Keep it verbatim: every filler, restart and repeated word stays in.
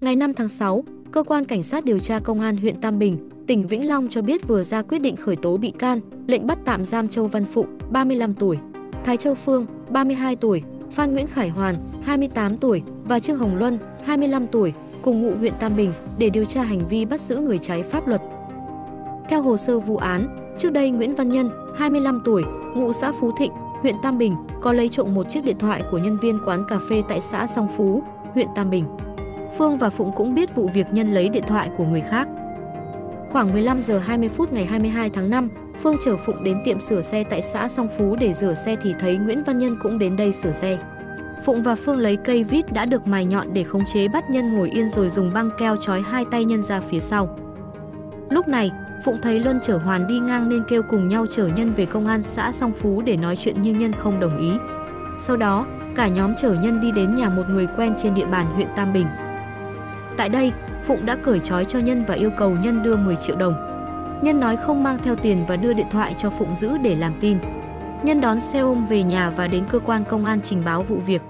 Ngày năm tháng sáu, Cơ quan Cảnh sát điều tra Công an huyện Tam Bình, tỉnh Vĩnh Long cho biết vừa ra quyết định khởi tố bị can, lệnh bắt tạm giam Châu Văn Phụ, ba mươi lăm tuổi, Thái Châu Phương, ba mươi hai tuổi, Phan Nguyễn Khải Hoàn, hai mươi tám tuổi và Trương Hồng Luân, hai mươi lăm tuổi, cùng ngụ huyện Tam Bình để điều tra hành vi bắt giữ người trái pháp luật. Theo hồ sơ vụ án, trước đây Nguyễn Văn Nhân, hai mươi lăm tuổi, ngụ xã Phú Thịnh, huyện Tam Bình, có lấy trộm một chiếc điện thoại của nhân viên quán cà phê tại xã Song Phú, huyện Tam Bình. Phương và Phụng cũng biết vụ việc Nhân lấy điện thoại của người khác. Khoảng mười lăm giờ hai mươi phút ngày hai mươi hai tháng năm, Phương chở Phụng đến tiệm sửa xe tại xã Song Phú để rửa xe thì thấy Nguyễn Văn Nhân cũng đến đây sửa xe. Phụng và Phương lấy cây vít đã được mài nhọn để khống chế bắt Nhân ngồi yên rồi dùng băng keo trói hai tay Nhân ra phía sau. Lúc này, Phụng thấy Luân chở Hoàn đi ngang nên kêu cùng nhau chở Nhân về công an xã Song Phú để nói chuyện nhưng Nhân không đồng ý. Sau đó, cả nhóm chở Nhân đi đến nhà một người quen trên địa bàn huyện Tam Bình. Tại đây, Phụng đã cởi trói cho Nhân và yêu cầu Nhân đưa mười triệu đồng. Nhân nói không mang theo tiền và đưa điện thoại cho Phụng giữ để làm tin. Nhân đón xe ôm về nhà và đến cơ quan công an trình báo vụ việc.